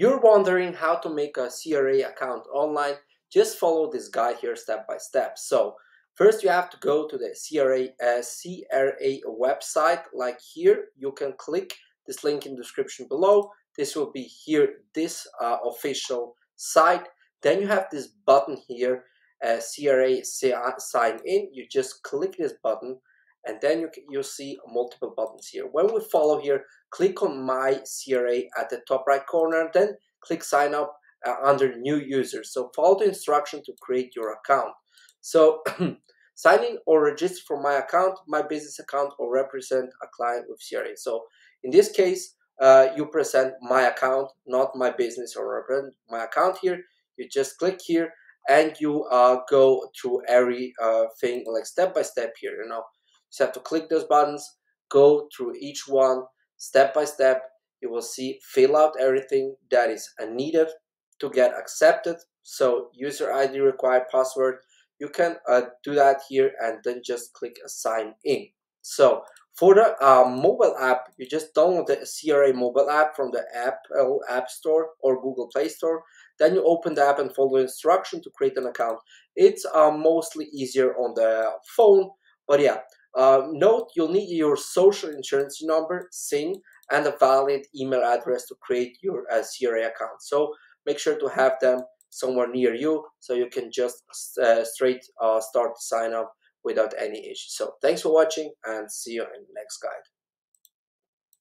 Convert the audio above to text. You're wondering how to make a CRA account online? Just follow this guide here step by step. So first you have to go to the CRA website like here. You can click this link in the description below. This will be here, this official site. Then you have this button here, CRA sign in. You just click this button and then you'll see multiple buttons here. When we follow here, click on My CRA at the top right corner, then click sign up under new user. So follow the instruction to create your account. So sign in or register for my account, my business account, or represent a client with CRA. So in this case, you present my account, not my business or represent my account here. You just click here and you go through every thing like step by step here. You know, you just have to click those buttons, go through each one step by step. You will see fill out everything that is needed to get accepted. So user ID required, password. You can do that here and then just click sign in. So for the mobile app, you just download the CRA mobile app from the Apple App Store or Google Play Store. Then you open the app and follow the instruction to create an account. It's mostly easier on the phone, but yeah. Note, you'll need your social insurance number, SIN, and a valid email address to create your CRA account. So make sure to have them somewhere near you so you can just straight start to sign up without any issue. So thanks for watching and see you in the next guide.